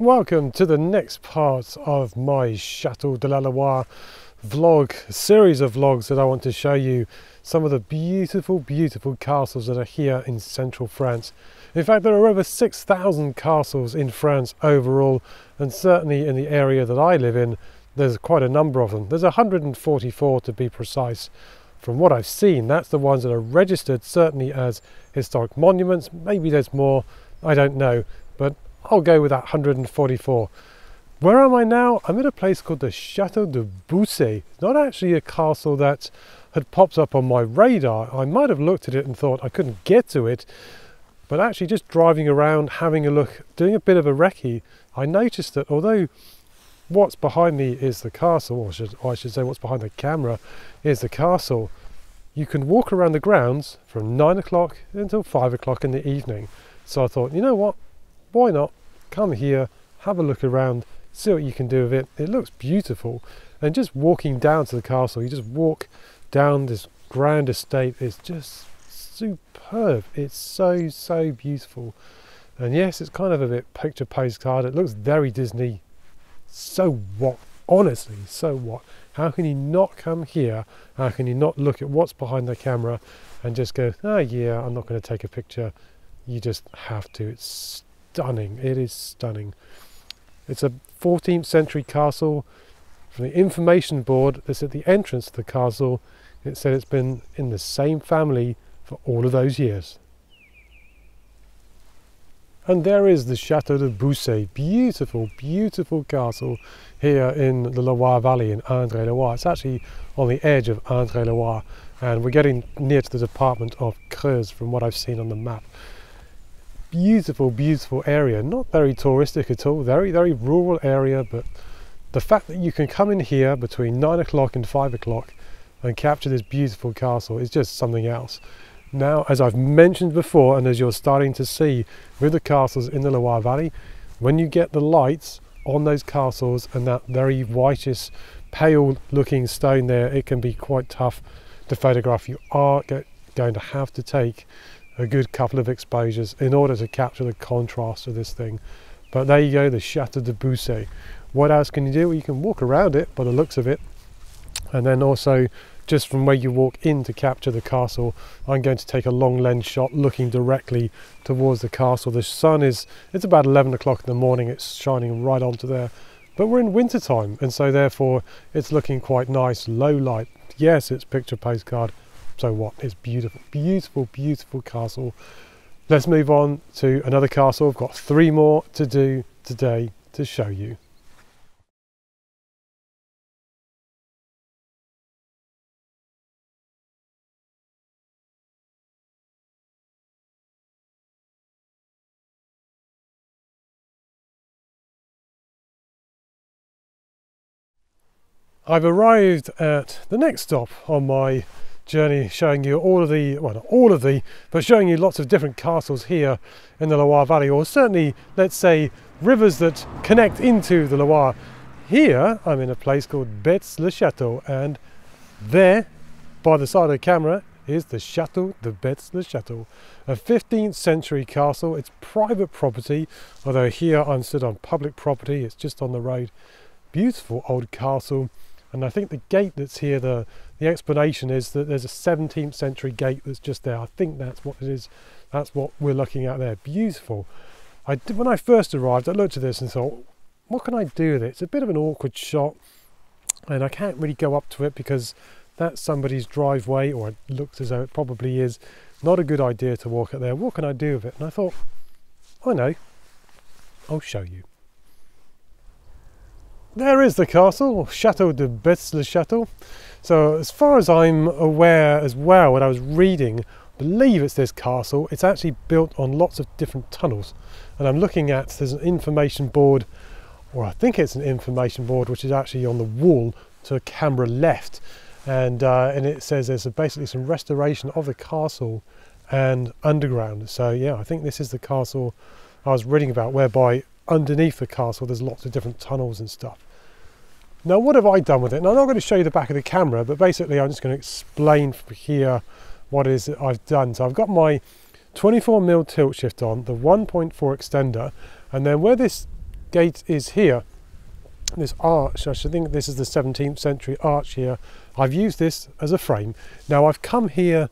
Welcome to the next part of my Château de la Loire vlog, series of vlogs that I want to show you some of the beautiful castles that are here in central France. In fact, there are over 6,000 castles in France overall, and certainly in the area that I live in, there's quite a number of them. There's 144 to be precise. From what I've seen, that's the ones that are registered certainly as historic monuments. Maybe there's more, I don't know, but I'll go with that 144. Where am I now? I'm in a place called the Château de Boussay. It's not actually a castle that had popped up on my radar. I might have looked at it and thought I couldn't get to it, but actually just driving around, having a look, doing a bit of a recce, I noticed that although what's behind me is the castle, or I should say what's behind the camera is the castle, you can walk around the grounds from 9 o'clock until 5 o'clock in the evening. So I thought, you know what? Why not come here, have a look around, see what you can do with it. It looks beautiful. And just walking down to the castle, you just walk down this grand estate. It's just superb. It's so beautiful. And yes, it's kind of a bit picture postcard. It looks very Disney. So what? Honestly, so what? How can you not come here? How can you not look at what's behind the camera and just go, oh yeah, I'm not going to take a picture. You just have to. It's stunning. It is stunning. It's a 14th century castle. From the information board that's at the entrance to the castle, it said it's been in the same family for all of those years. And there is the Château de Boussay. Beautiful castle here in the Loire Valley in Indre-et-Loire. It's actually on the edge of Indre-et-Loire, and we're getting near to the department of Creuse from what I've seen on the map. Beautiful area, not very touristic at all, very rural area, but the fact that you can come in here between 9 o'clock and 5 o'clock and capture this beautiful castle is just something else. Now, as I've mentioned before, and as you're starting to see with the castles in the Loire Valley, when you get the lights on those castles and that very whitish, pale looking stone there, it can be quite tough to photograph. You are going to have to take a good couple of exposures in order to capture the contrast of this thing. But there you go, the Château de Boussay. What else can you do? Well, you can walk around it by the looks of it, and then also just from where you walk in to capture the castle, I'm going to take a long lens shot looking directly towards the castle. The sun is, it's about 11 o'clock in the morning, it's shining right onto there, but we're in winter time, and so therefore it's looking quite nice, low light. Yes, it's picture postcard. So what? It's beautiful, beautiful castle. Let's move on to another castle. I've got 3 more to do today to show you. I've arrived at the next stop on my journey, showing you all of the, well, not all of the, but showing you lots of different castles here in the Loire Valley, or certainly, let's say, rivers that connect into the Loire. Here I'm in a place called Bétz-le-Château, and there by the side of the camera is the Château de Bétz-le-Château, a 15th century castle. It's private property, although here I'm stood on public property. It's just on the road. Beautiful old castle. And I think the gate that's here, the explanation is that there's a 17th century gate that's just there. I think that's what it is. That's what we're looking at there. Beautiful. When I first arrived, I looked at this and thought, what can I do with it? It's a bit of an awkward shot, and I can't really go up to it because that's somebody's driveway, or it looks as though it probably is. Not a good idea to walk up there. What can I do with it? And I thought, I know, I'll show you. There is the castle, Château de Bétz-le-Château. So as far as I'm aware as well, when I was reading, I believe it's this castle. It's actually built on lots of different tunnels. And I'm looking at, there's an information board, or I think it's an information board, which is actually on the wall to camera left. And it says there's basically some restoration of the castle and underground. So yeah, I think this is the castle I was reading about, whereby underneath the castle there's lots of different tunnels and stuff. Now, what have I done with it? And I'm not going to show you the back of the camera, but basically I'm just going to explain from here what it is that I've done. So I've got my 24mm tilt shift on, the 1.4 extender, and then where this gate is here, this arch. I should think this is the 17th century arch here. I've used this as a frame. Now I've come here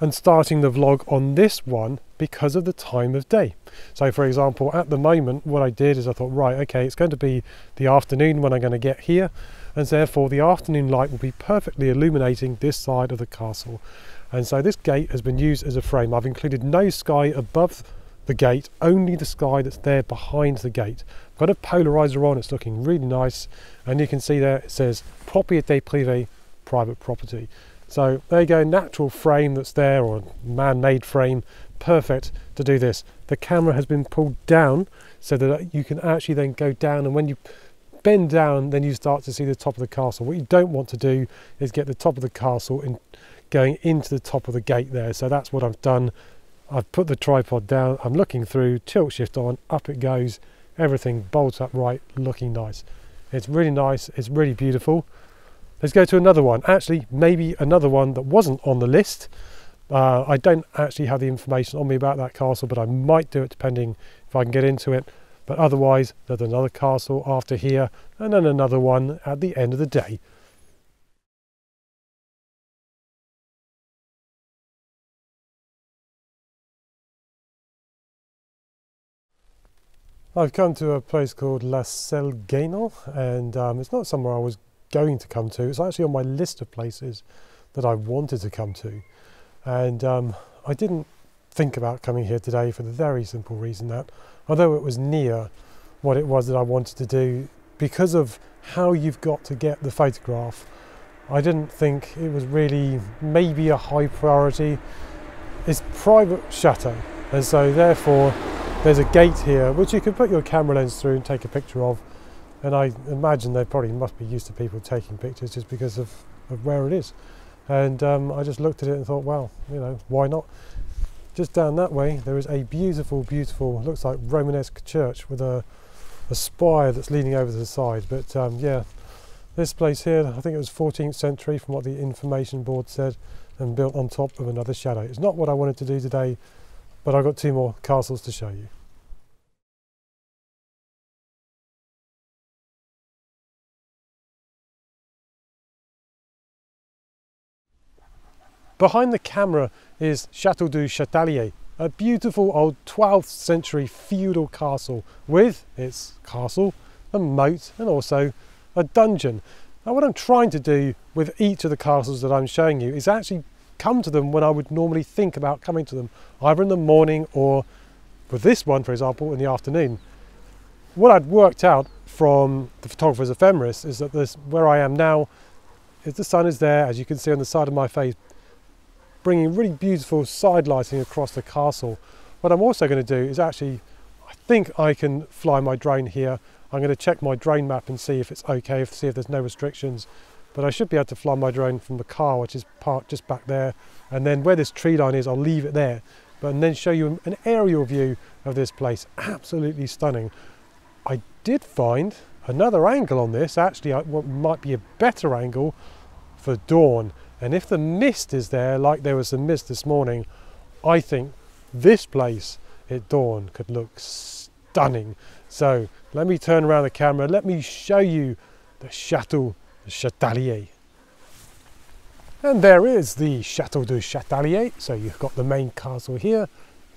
and starting the vlog on this one because of the time of day. So for example, at the moment, what I did is I thought, right, okay, it's going to be the afternoon when I'm going to get here, and therefore the afternoon light will be perfectly illuminating this side of the castle. And so this gate has been used as a frame. I've included no sky above the gate, only the sky that's there behind the gate. I've got a polarizer on, it's looking really nice. And you can see there it says propriété privée, private property. So there you go, natural frame that's there, or man-made frame, perfect to do this. The camera has been pulled down so that you can actually then go down, and when you bend down, then you start to see the top of the castle. What you don't want to do is get the top of the castle and going into the top of the gate there. So that's what I've done. I've put the tripod down, I'm looking through, tilt shift on, up it goes, everything bolts upright, looking nice. It's really nice, it's really beautiful. Let's go to another one. Actually, maybe another one that wasn't on the list. I don't actually have the information on me about that castle, but I might do it depending if I can get into it. But otherwise, there's another castle after here, and then another one at the end of the day. I've come to a place called La Selgenal, and it's not somewhere I was going to come to. It's actually on my list of places that I wanted to come to, and I didn't think about coming here today for the very simple reason that although it was near what it was that I wanted to do, because of how you've got to get the photograph, I didn't think it was really maybe a high priority. It's private chateau, and so therefore there's a gate here which you can put your camera lens through and take a picture of. And I imagine they probably must be used to people taking pictures just because of where it is. And I just looked at it and thought, well, you know, why not? Just down that way, there is a beautiful, beautiful, looks like Romanesque church with a spire that's leaning over to the side. But yeah, this place here, I think it was 14th century from what the information board said, and built on top of another chateau. It's not what I wanted to do today, but I've got two more castles to show you. Behind the camera is Château du Châtelier, a beautiful old 12th century feudal castle with its castle, a moat, and also a dungeon. Now what I'm trying to do with each of the castles that I'm showing you is actually come to them when I would normally think about coming to them, either in the morning or, with this one for example, in the afternoon. What I'd worked out from the photographer's ephemeris is that this, where I am now, is the sun is there, as you can see on the side of my face, bringing really beautiful side lighting across the castle. What I'm also going to do is actually, I think I can fly my drone here. I'm going to check my drone map and see if it's okay, see if there's no restrictions. But I should be able to fly my drone from the car, which is parked just back there. And then where this tree line is, I'll leave it there. But then show you an aerial view of this place. Absolutely stunning. I did find another angle on this, actually, what might be a better angle for dawn. And if the mist is there, like there was some mist this morning, I think this place at dawn could look stunning. So let me turn around the camera, let me show you the Château du Châtelier. And there is the Château du Châtelier. So you've got the main castle here.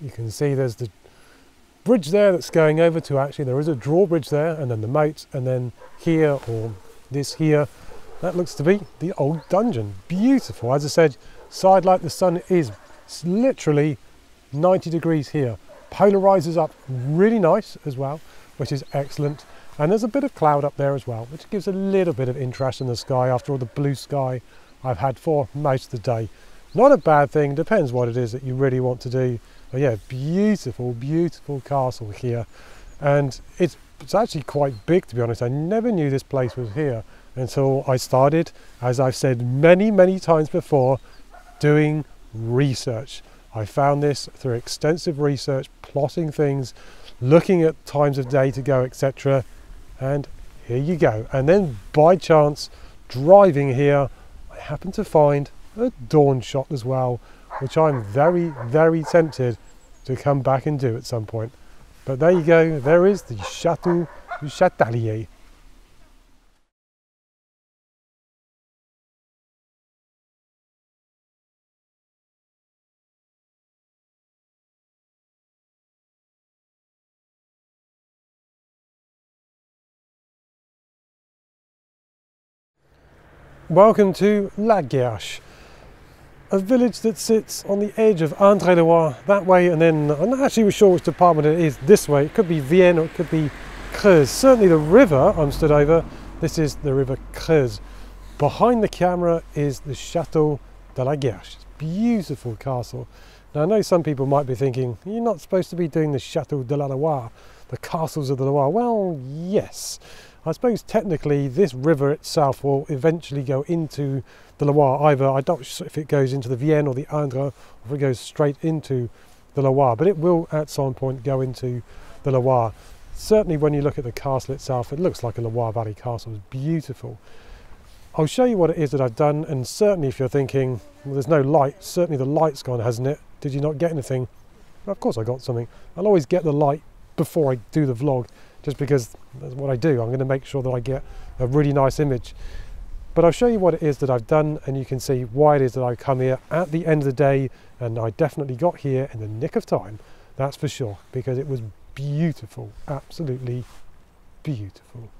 You can see there's the bridge there that's going over to, actually, there is a drawbridge there, and then the moat, and then here, or this here, that looks to be the old dungeon. Beautiful. As I said, side light, the sun is literally 90 degrees here. Polarizes up really nice as well, which is excellent. And there's a bit of cloud up there as well, which gives a little bit of interest in the sky after all the blue sky I've had for most of the day. Not a bad thing, depends what it is that you really want to do. But yeah, beautiful, beautiful castle here. And it's actually quite big, to be honest. I never knew this place was here until I started, as I've said many, many times before, doing research. I found this through extensive research, plotting things, looking at times of day to go, etc. And here you go. And then by chance, driving here, I happened to find a dawn shot as well, which I'm very, very tempted to come back and do at some point. But there you go, there is the Château du Châtelier. Welcome to La Guerche, a village that sits on the edge of Indre-et-Loire that way, and then I'm not actually sure which department it is this way. It could be Vienne or it could be Creuse. Certainly the river I'm stood over, this is the river Creuse. Behind the camera is the Château de la Guerche. It's a beautiful castle. Now I know some people might be thinking, you're not supposed to be doing the Château de la Loire, the castles of the Loire. Well, yes. I suppose technically this river itself will eventually go into the Loire. Either I don't know if it goes into the Vienne or the Indre, or if it goes straight into the Loire, but it will at some point go into the Loire. Certainly when you look at the castle itself, it looks like a Loire Valley castle. It's beautiful. I'll show you what it is that I've done, and certainly if you're thinking, well, there's no light, certainly the light's gone, hasn't it? Did you not get anything? Well, of course I got something. I'll always get the light before I do the vlog, just because that's what I do. I'm going to make sure that I get a really nice image. But I'll show you what it is that I've done, and you can see why it is that I come here at the end of the day, and I definitely got here in the nick of time, that's for sure, because it was beautiful, absolutely beautiful.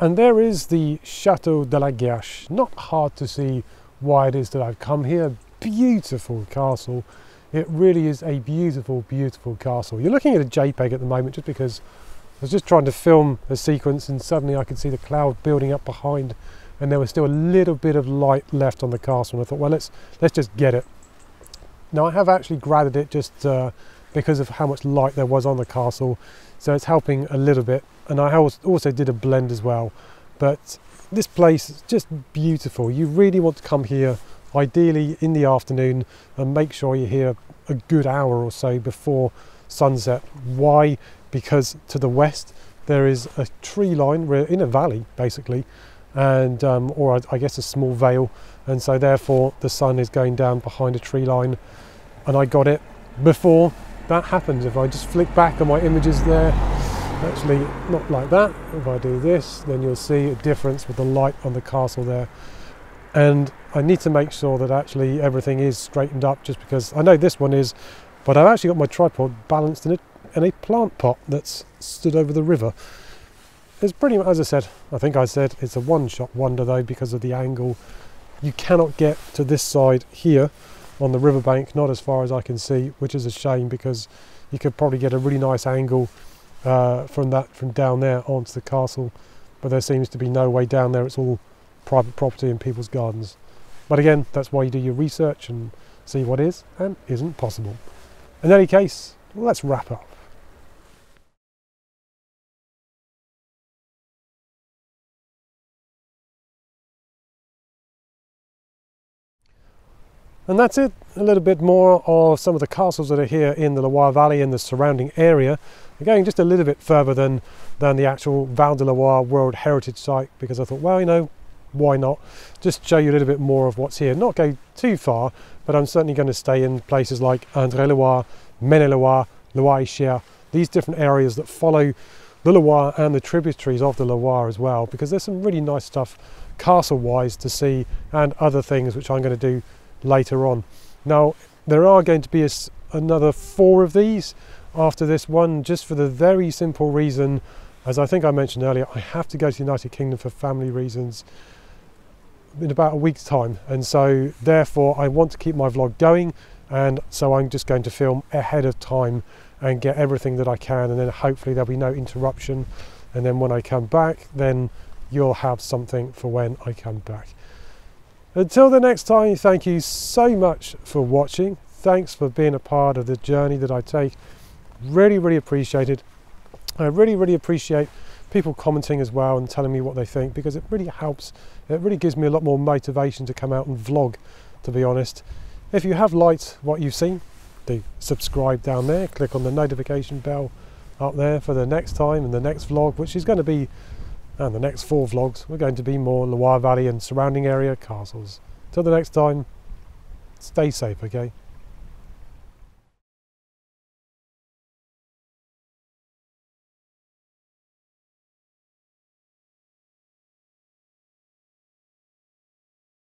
And there is the Château de la Guerche. Not hard to see why it is that I've come here. Beautiful castle. It really is a beautiful, beautiful castle. You're looking at a JPEG at the moment just because I was just trying to film a sequence, and suddenly I could see the cloud building up behind, and there was still a little bit of light left on the castle, and I thought, well, let's just get it. Now I have actually graded it just because of how much light there was on the castle, so it's helping a little bit, and I also did a blend as well. But this place is just beautiful. You really want to come here ideally in the afternoon, and make sure you're here a good hour or so before sunset. Why? Because to the west there is a tree line. We're in a valley basically, and or I guess a small vale, and so therefore the sun is going down behind a tree line, and I got it before that happens. If I just flick back on my images there, actually not like that, if I do this, then you'll see a difference with the light on the castle there. And I need to make sure that actually everything is straightened up, just because I know this one is, but I've actually got my tripod balanced in a plant pot that's stood over the river. It's pretty much, as I said, I think I said, it's a one-shot wonder though, because of the angle. You cannot get to this side here on the riverbank, not as far as I can see, which is a shame, because you could probably get a really nice angle from down there onto the castle, but there seems to be no way down there. It's all private property and people's gardens. But again, that's why you do your research and see what is and isn't possible. In any case, let's wrap up. And that's it, a little bit more of some of the castles that are here in the Loire Valley and the surrounding area. I'm going just a little bit further than the actual Val de Loire World Heritage Site, because I thought, well, you know, why not? Just show you a little bit more of what's here. Not go too far, but I'm certainly going to stay in places like Indre-et-Loire, Maine-et-Loire, Loir-et-Cher, these different areas that follow the Loire and the tributaries of the Loire as well, because there's some really nice stuff castle-wise to see, and other things which I'm going to do later on. Now, there are going to be another 4 of these after this one, just for the very simple reason, as I think I mentioned earlier, I have to go to the United Kingdom for family reasons in about a week's time, and so therefore I want to keep my vlog going, and so I'm just going to film ahead of time and get everything that I can, and then hopefully there'll be no interruption, and then when I come back then you'll have something for when I come back. Until the next time, thank you so much for watching. Thanks for being a part of the journey that I take. Really, really appreciate it. I really, really appreciate people commenting as well and telling me what they think, because it really helps. It really gives me a lot more motivation to come out and vlog, to be honest. If you have liked what you've seen, do subscribe down there, click on the notification bell up there for the next time and the next vlog, which is going to be, and the next 4 vlogs, we're going to be more Loire Valley and surrounding area castles. Till the next time, stay safe, okay?